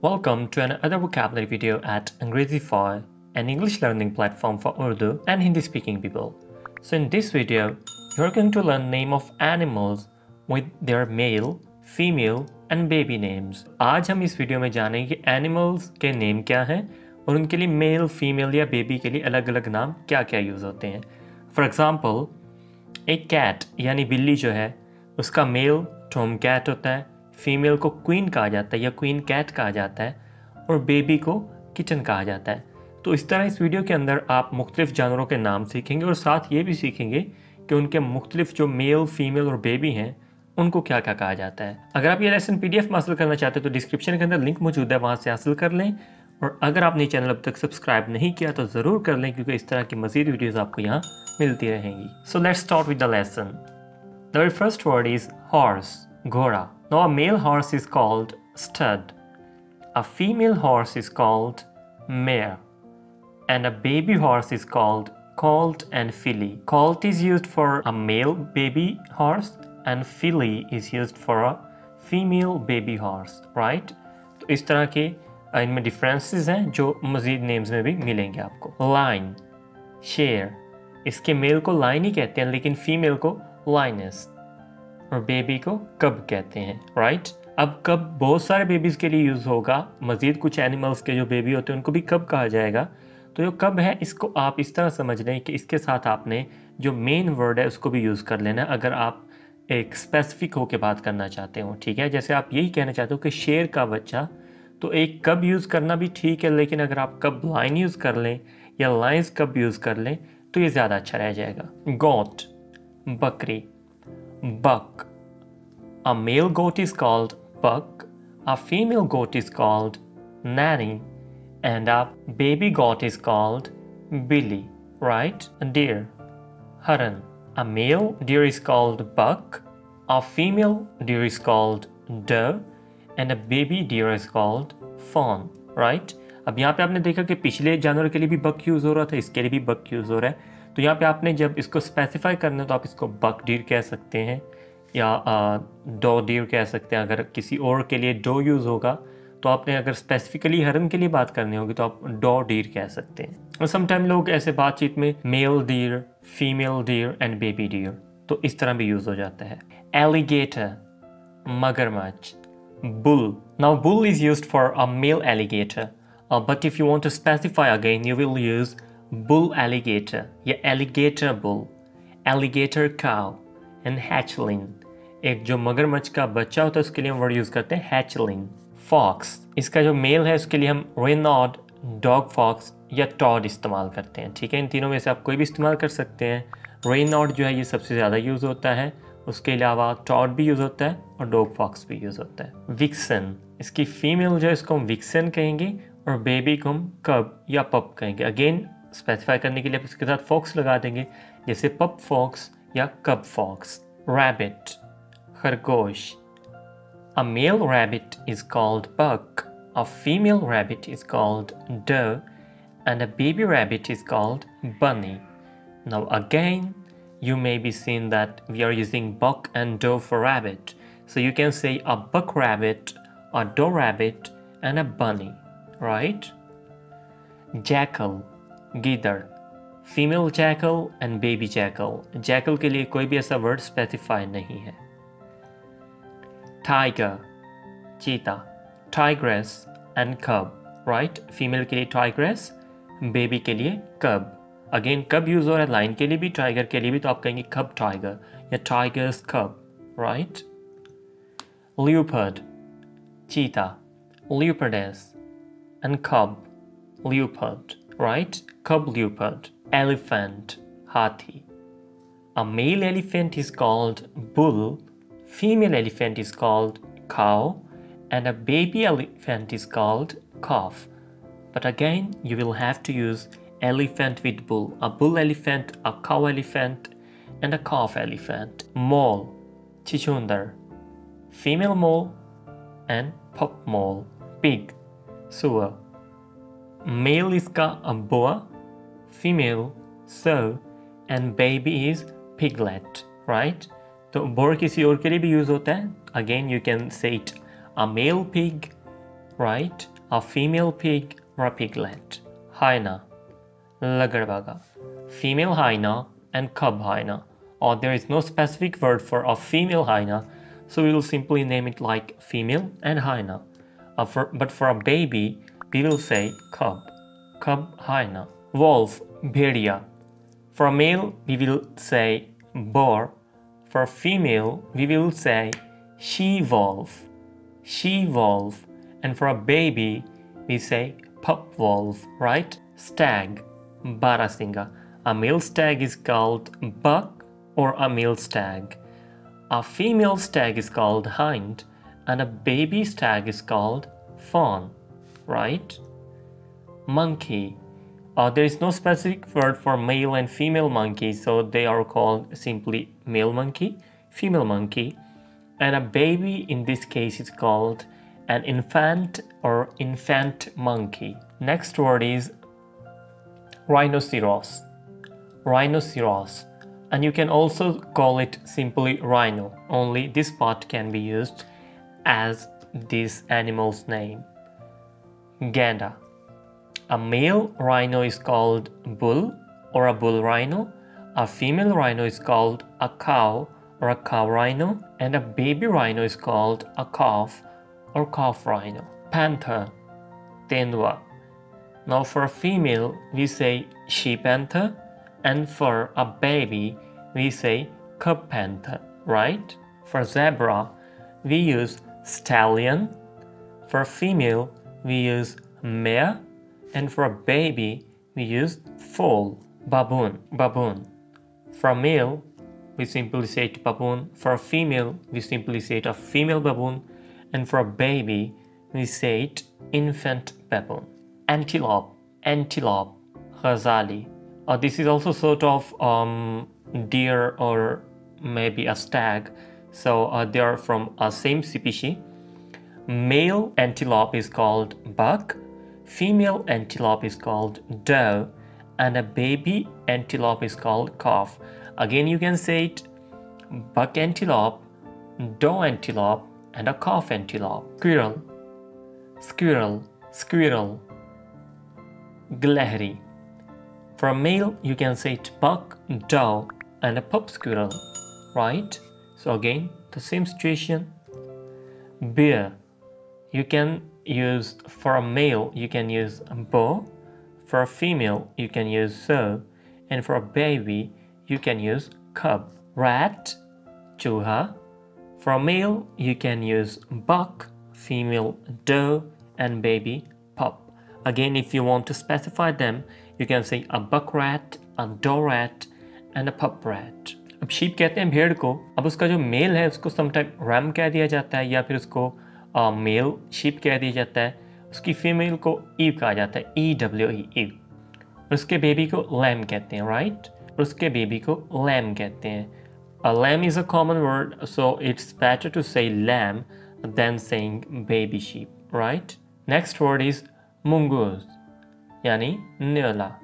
Welcome to another vocabulary video at Angrezify, an English learning platform for Urdu and Hindi speaking people. So in this video, you're going to learn name of animals with their male, female and baby names. आज हम इस video में जानेंगे कि animals के name क्या हैं और उनके लिए male, female या baby के लिए अलग अलग नाम क्या क्या यूज होते हैं. For example, एक cat यानी बिल्ली जो है उसका male tomcat होता है, फीमेल को क्वीन कहा जाता है या क्वीन कैट कहा जाता है और बेबी को किचन कहा जाता है. तो इस तरह इस वीडियो के अंदर आप मुख्तलिफ जानवरों के नाम सीखेंगे और साथ ये भी सीखेंगे कि उनके मुख्तलिफ जो मेल, फीमेल और बेबी हैं उनको क्या क्या कहा जाता है. अगर आप ये लेसन पीडीएफ में हासिल करना चाहते हैं तो डिस्क्रिप्शन के अंदर लिंक मौजूद है, वहाँ से हासिल कर लें. और अगर आपने चैनल अब तक सब्सक्राइब नहीं किया तो ज़रूर कर लें क्योंकि इस तरह की मज़ीद वीडियोज़ आपको यहाँ मिलती रहेंगी. So let's start with the lesson. The very first word is horse, घोड़ा. Now a male horse is called stud, a female horse is called mare, and a baby horse is called colt and filly. Colt is used for a male baby horse and filly is used for a female baby horse, right? तो इस तरह के इनमें differences हैं जो मज़ीद names में भी मिलेंगे आपको. Lion, शेर, इसके male को lion ही कहते हैं लेकिन female को lioness और बेबी को कब कहते हैं, राइट? अब कब बहुत सारे बेबीज़ के लिए यूज़ होगा, मज़ीद कुछ एनिमल्स के जो बेबी होते हैं उनको भी कब कहा जाएगा. तो जो कब है इसको आप इस तरह समझ लें कि इसके साथ आपने जो मेन वर्ड है उसको भी यूज़ कर लेना अगर आप एक स्पेसिफिक होकर बात करना चाहते हो, ठीक है? जैसे आप यही कहना चाहते हो कि शेर का बच्चा, तो एक कब यूज़ करना भी ठीक है लेकिन अगर आप कब लाइन यूज़ कर लें या लाइन्स कब यूज़ कर लें तो ये ज़्यादा अच्छा रह जाएगा. गोट, बकरी. Buck. A male goat is called buck, a female goat is called nanny, and a baby goat is called billy, right? Deer. Haran. A male deer is called buck, a female deer is called doe, and a baby deer is called fawn, right? अब यहाँ पे आपने देखा कि पिछले जानवर के लिए भी buck यूज़ हो रहा था, इसके लिए भी buck यूज़ हो रहा है. तो यहाँ पे आपने जब इसको स्पेसिफाई करना है तो आप इसको बक डीर कह सकते हैं या डो डीर कह सकते हैं. अगर किसी और के लिए डो यूज़ होगा तो आपने अगर स्पेसिफिकली हरन के लिए बात करनी होगी तो आप डो डीर कह सकते हैं. और समटाइम लोग ऐसे बातचीत में male deer, female deer and baby deer, तो इस तरह भी यूज़ हो जाता है. एलिगेटर, मगरमच्छ. Bull. Now bull is used for a male alligator, but if you want to specify again you will use bull alligator या alligator bull, alligator cow and hatchling. एक जो मगरमच्छ का बच्चा होता है उसके लिए हम वर्ड यूज़ करते हैं hatchling. Fox, इसका जो मेल है उसके लिए हम Reynard, dog fox या Todd इस्तेमाल करते हैं, ठीक है? इन तीनों में से आप कोई भी इस्तेमाल कर सकते हैं. Reynard जो है ये सबसे ज़्यादा यूज़ होता है, उसके अलावा Todd भी यूज़ होता है और dog fox भी यूज़ होता है. Vixen, इसकी फीमेल जो है इसको हम विक्सन कहेंगे और बेबी को हम कब या पप कहेंगे. अगेन स्पेसिफाई करने के लिए आप इसके साथ फॉक्स लगा देंगे जैसे पप फॉक्स या कब फॉक्स. रैबिट, खरगोश. A male rabbit is called buck, a female rabbit is called doe, and a baby rabbit is called bunny. Now again you may be seen that we are using buck and doe for rabbit, so you can say a buck rabbit, a doe rabbit and a bunny, right? Jackal, गीदड़. Female jackal and baby jackal. Jackal के लिए कोई भी ऐसा word specify नहीं है. Tiger, चीता. Tigress and cub, right? Female के लिए टाइग्रेस, बेबी के लिए कब. अगेन कब यूज़ हो रहा है लाइन के लिए भी, टाइगर के लिए भी, तो आप कहेंगे कब टाइगर या टाइगर्स कब, राइट? ल्यूपर्ड, चीता. ल्यूपर्डेस एंड कब, ल्यूपर्ड, right? Cub leopard. Elephant, hathi. A male elephant is called bull, female elephant is called cow, and a baby elephant is called calf. But again, you will have to use elephant with bull elephant, a cow elephant, and a calf elephant. Mole, chichundar. Female mole and pup mole. Pig, suar. Male इसका boa, female sow, and baby is piglet, right? तो boar किसी और के लिए भी use होता है. Again, you can say it a male pig, right? A female pig or a piglet. Hyena, Lagarvaga. Female hyena and cub hyena. Or there is no specific word for a female hyena, so we will simply name it like female and hyena. But for a baby, we will say cub, cub hyena. Wolf, Bhedia. For a male, we will say boar. For a female, we will say she-wolf, she-wolf. And for a baby, we say pup-wolf, right? Stag, Barasinga. A male stag is called buck or a male stag. A female stag is called hind and a baby stag is called fawn, right? Monkey. There is no specific word for male and female monkey, so they are called simply male monkey, female monkey. And a baby in this case is called an infant or infant monkey. Next word is rhinoceros, rhinoceros, and you can also call it simply rhino, only this part can be used as this animal's name. Gander. A male rhino is called bull or a bull rhino, a female rhino is called a cow or a cow rhino, and a baby rhino is called a calf or calf rhino. Panther, Tenwa. Now for a female, we say she panther, and for a baby, we say cub panther, right? For zebra, we use stallion. For a female, we use mare, and for a baby, we use foal. Baboon, baboon. For a male, we simply say it baboon. For a female, we simply say it a female baboon. And for a baby, we say it infant baboon. Antelope, antelope, Ghazali. This is also sort of deer or maybe a stag. So they are from the same species. Male antelope is called buck. Female antelope is called doe. And a baby antelope is called calf. Again, you can say it buck antelope, doe antelope, and a calf antelope. Squirrel, squirrel, squirrel. Glahari. For a male, you can say it buck, doe, and a pup squirrel, right? So again, the same situation. Bear. You can use, for a male, you can use boar. For a female, you can use sow. And for a baby, you can use cub. Rat, Chuha. For a male, you can use buck, female doe, and baby pup. Again, if you want to specify them, you can say a buck rat, a doe rat, and a pup rat. अब sheep कहते हैं भेड़ को, अब उसका जो male है उसको sometimes ram कह दिया जाता है या फिर उसको male sheep कह दिया जाता है, उसकी female को eve कहा जाता है, E-W-E, eve. उसके baby को lamb कहते हैं, right? उसके baby को lamb कहते हैं. A lamb is a common word, so it's better to say lamb than saying baby sheep, right? Next word is mongoose, yani neola.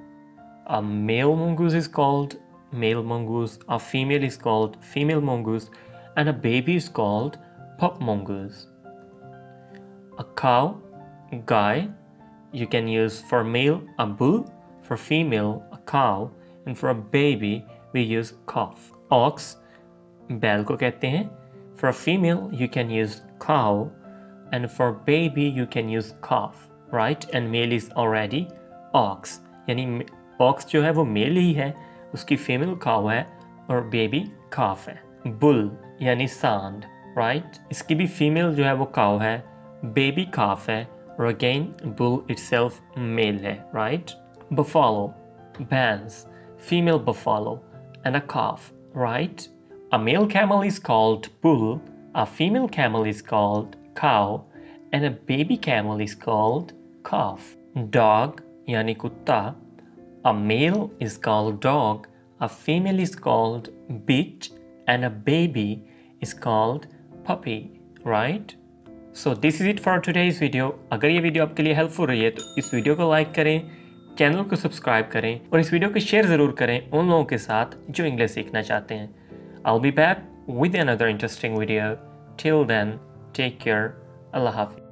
A male mongoose is called male mongoose, a female is called female mongoose, and a baby is called pup mongoose. A cow, Gai. You can use for male a bull, for female a cow, and for a baby we use calf. Ox, बैल को कहते हैं. For a female, you can use cow, and for baby, you can use calf, right? And male is already ox. यानी ox जो है वो male ही है, उसकी female cow है और baby calf है. Bull, यानी sand, right? इसकी भी female जो है वो cow है, baby calf है और again bull itself male है, right? Buffalo, Banz, female buffalo and a calf. Right? A male camel is called bull, a female camel is called cow, and a baby camel is called calf. Dog, yani kutta. A male is called dog, a female is called bitch, and a baby is called puppy. Right? So this is it for today's video. अगर ये video आपके लिए helpful रही है तो इस video को like करें, चैनल को सब्सक्राइब करें और इस वीडियो को शेयर ज़रूर करें उन लोगों के साथ जो इंग्लिश सीखना चाहते हैं। I'll be back with another interesting video. Till then, take care. Allah Hafiz.